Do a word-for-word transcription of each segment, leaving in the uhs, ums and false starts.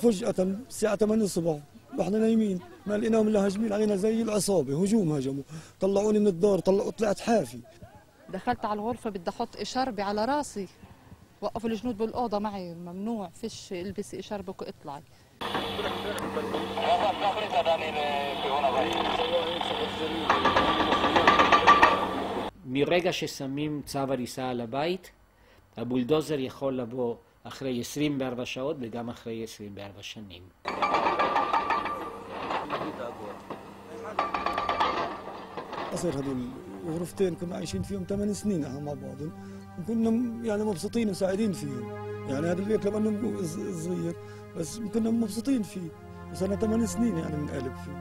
فجأة الساعة ثمانية الصبح واحنا نايمين ما لقيناهم الا هاجمين علينا زي العصابه، هجوم هجموا، طلعوني من الدار، طلعوا طلعت حافي. دخلت على الغرفه بدي احط اشربه على راسي، وقفوا الجنود بالاوضه معي ممنوع فيش البسي اشربك واطلعي. מרגע ששמים צו הריסה על הבית, הבולדוזר יכול לבוא אחרי עשרים וארבע שעות וגם אחרי עשרים וארבע שנים. أصير هذول غرفتين كنا عايشين فيهم ثمان سنين مع بعض، وكنا يعني مبسوطين وسعيدين فيهم، يعني هذا البيت لما انه صغير بس كنا مبسوطين فيه، صرنا ثمان سنين يعني بنقلب فيه،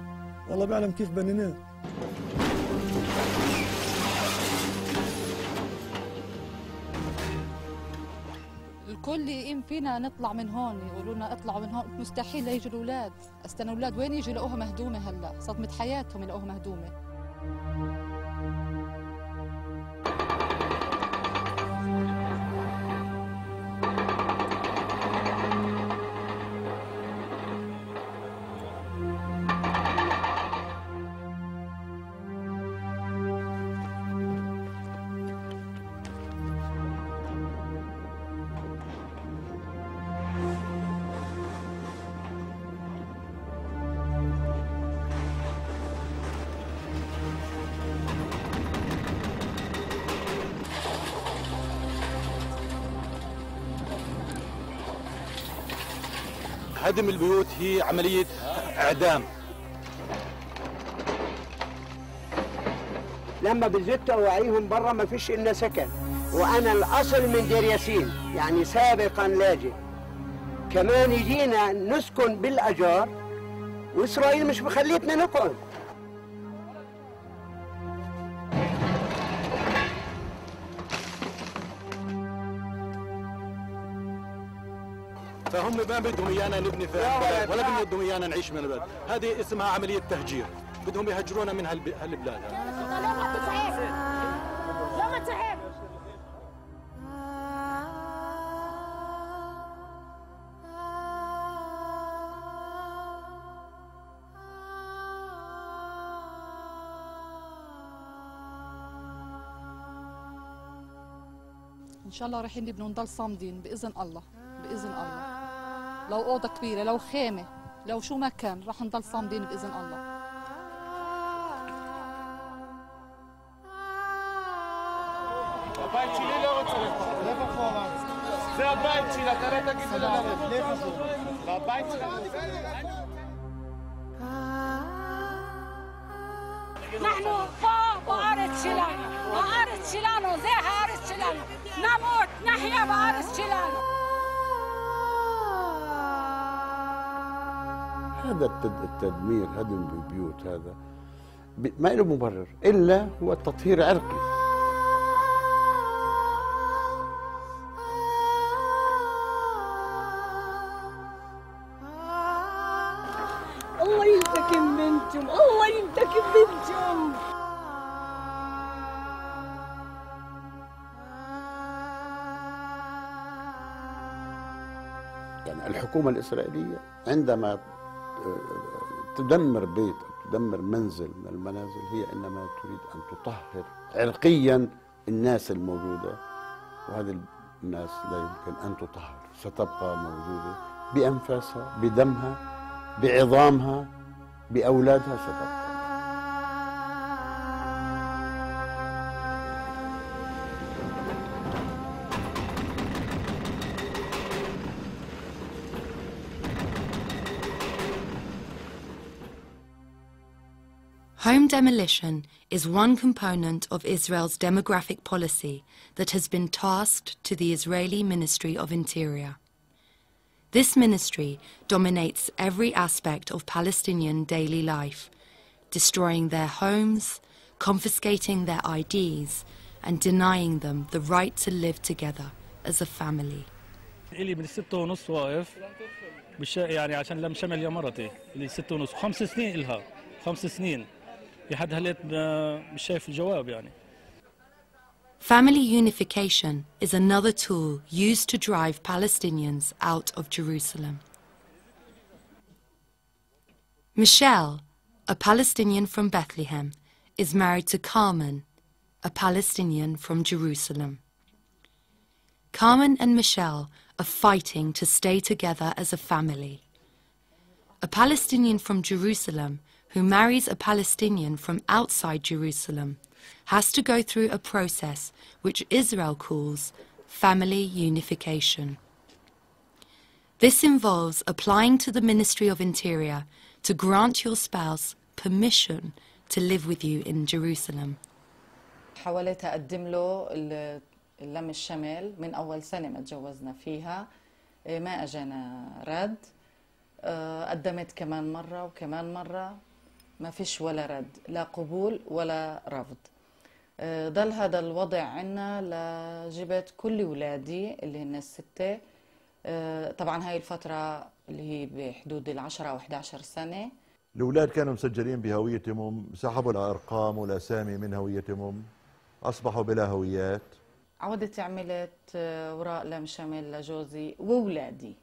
والله بعلم كيف بنيناه. الكل يقيم فينا نطلع من هون، يقولوا لنا اطلعوا من هون، مستحيل يجوا الاولاد، استنى الاولاد وين يجوا يلاقوها مهدومه هلا، صدمة حياتهم يلاقوها مهدومه. هدم البيوت هي عملية إعدام. لما بزت أوعيهم برا ما فيش إلا سكن، وأنا الأصل من دير ياسين يعني سابقا لاجئ. كمان يجينا نسكن بالأجار وإسرائيل مش مخليتنا نقعد. فهم ما بدهم ايانا نبني في البلد ولا بدهم ايانا نعيش من البلد، هذه اسمها عملية تهجير، بدهم يهجرونا من هالبلاد. ان شاء الله رايحين نبني ونضل صامدين باذن الله، باذن الله. لو أوضة كبيرة، لو خيمة، لو شو ما كان، رح نضل صامدين بإذن الله. نحن فوق وأرض شلانة، وأرض شلانة زيها أرض شلانة، نموت نحيا بأرض شلانة. هذا التدمير، هدم البيوت، هذا ما له مبرر إلا هو تطهير عرقي. الله ينتقم منكم، الله ينتقم منكم. يعني الحكومة الإسرائيلية عندما تدمر بيت أو تدمر منزل من المنازل هي إنما تريد أن تطهر عرقيا الناس الموجودة، وهذه الناس لا يمكن أن تطهر، ستبقى موجودة بأنفاسها، بدمها، بعظامها، بأولادها ستبقى. Home demolition is one component of Israel's demographic policy that has been tasked to the Israeli Ministry of Interior. This ministry dominates every aspect of Palestinian daily life, destroying their homes, confiscating their I Ds, and denying them the right to live together as a family. إلي من ستة ونص واقف يعني عشان لم شمل يا مرتي اللي ستة ونص خمس سنين إلها خمس سنين. Family unification is another tool used to drive Palestinians out of Jerusalem. Michelle, a Palestinian from Bethlehem, is married to Carmen, a Palestinian from Jerusalem. Carmen and Michelle are fighting to stay together as a family. A Palestinian from Jerusalem who marries a Palestinian from outside Jerusalem has to go through a process which Israel calls family unification. This involves applying to the Ministry of Interior to grant your spouse permission to live with you in Jerusalem. حاولت أقدم له اللم الشمال من أول سنة ما تجوزنا فيها ما أجانا رد قدمت كمان مرة وكمان مرة ما فيش ولا رد لا قبول ولا رفض ضل هذا الوضع عنا لجبت كل ولادي اللي هن الستة طبعا هاي الفترة اللي هي بحدود العشرة أو إحدى عشر سنة الأولاد كانوا مسجلين بهويتهم سحبوا الأرقام والأسامي من هويتهم أصبحوا بلا هويات عودت عملت وراء لم شمل لجوزي وولادي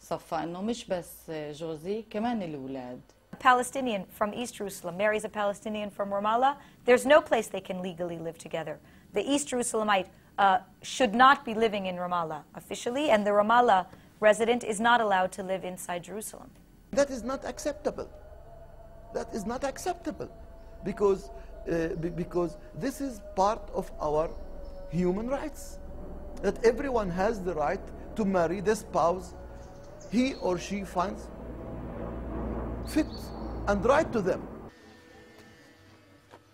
صفى إنه مش بس جوزي كمان الأولاد A Palestinian from East Jerusalem marries a Palestinian from Ramallah. There's no place they can legally live together. The East Jerusalemite uh, should not be living in Ramallah officially, and the Ramallah resident is not allowed to live inside Jerusalem. That is not acceptable. That is not acceptable because, uh, because this is part of our human rights, that everyone has the right to marry the spouse he or she finds fit and right to them.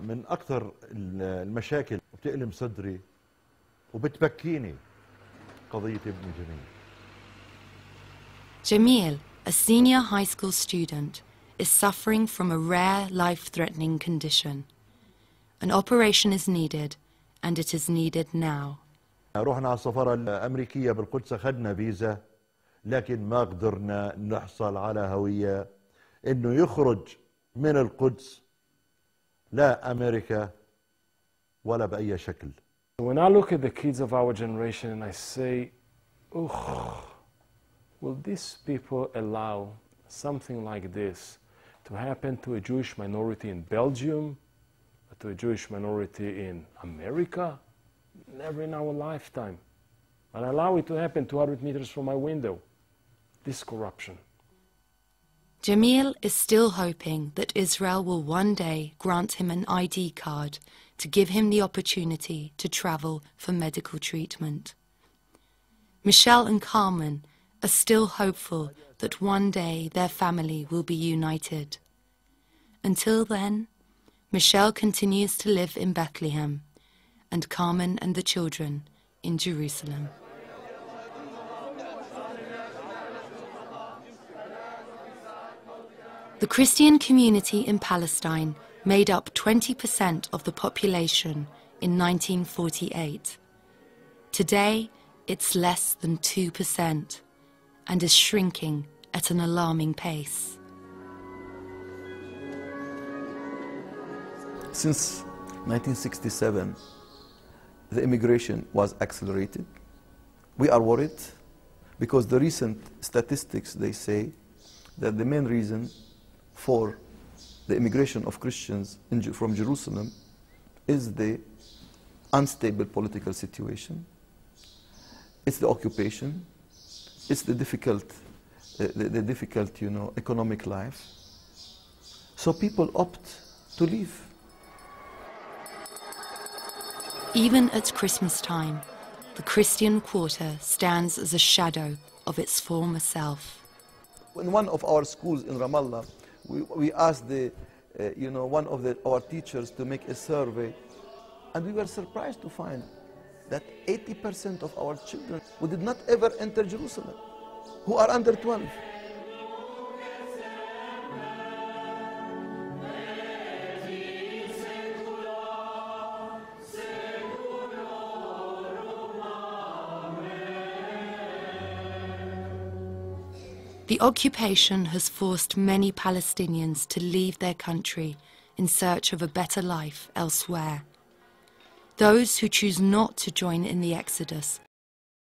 من أكثر المشاكل بتألم صدري وبتبكيني قضية ابن جميل. Jamil, a senior high school student, is suffering from a rare life-threatening condition. An operation is needed, and it is needed now. رحنا على السفارة الأمريكية بالقدس أخذنا فيزا لكن ما قدرنا نحصل على هوية إنه يخرج من القدس لا أمريكا ولا بأي شكل. When I look at the kids of our generation and I say, "Ugh, will these people allow something like this to happen to a Jewish minority in Belgium, to a Jewish minority in America? Never in our lifetime. And allow it to happen two hundred meters from my window. This corruption." Jamil is still hoping that Israel will one day grant him an I D card to give him the opportunity to travel for medical treatment. Michelle and Carmen are still hopeful that one day their family will be united. Until then, Michelle continues to live in Bethlehem, and Carmen and the children in Jerusalem. The Christian community in Palestine made up twenty percent of the population in nineteen forty-eight. Today, it's less than two percent and is shrinking at an alarming pace. Since nineteen sixty-seven, the immigration was accelerated. We are worried because the recent statistics, they say that the main reason for the immigration of Christians in, from Jerusalem is the unstable political situation, it's the occupation, it's the difficult, uh, the, the difficult, you know, economic life. So people opt to leave. Even at Christmas time, the Christian quarter stands as a shadow of its former self. In one of our schools in Ramallah, We, we asked the, uh, you know, one of the, our teachers to make a survey, and we were surprised to find that eighty percent of our children who did not ever enter Jerusalem, who are under twelve. The occupation has forced many Palestinians to leave their country in search of a better life elsewhere. Those who choose not to join in the exodus